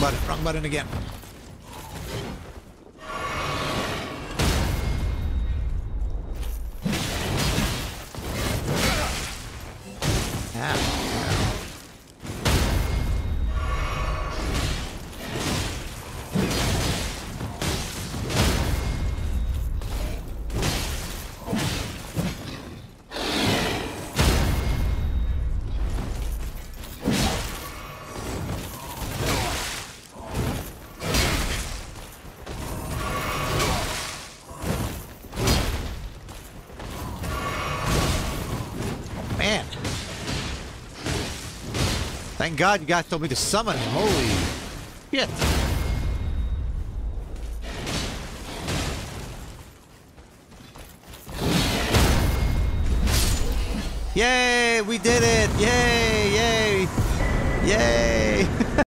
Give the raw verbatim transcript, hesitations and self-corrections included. Wrong button, wrong button again. Thank God you guys told me to summon him. Holy shit. Yay, we did it. Yay, yay, yay.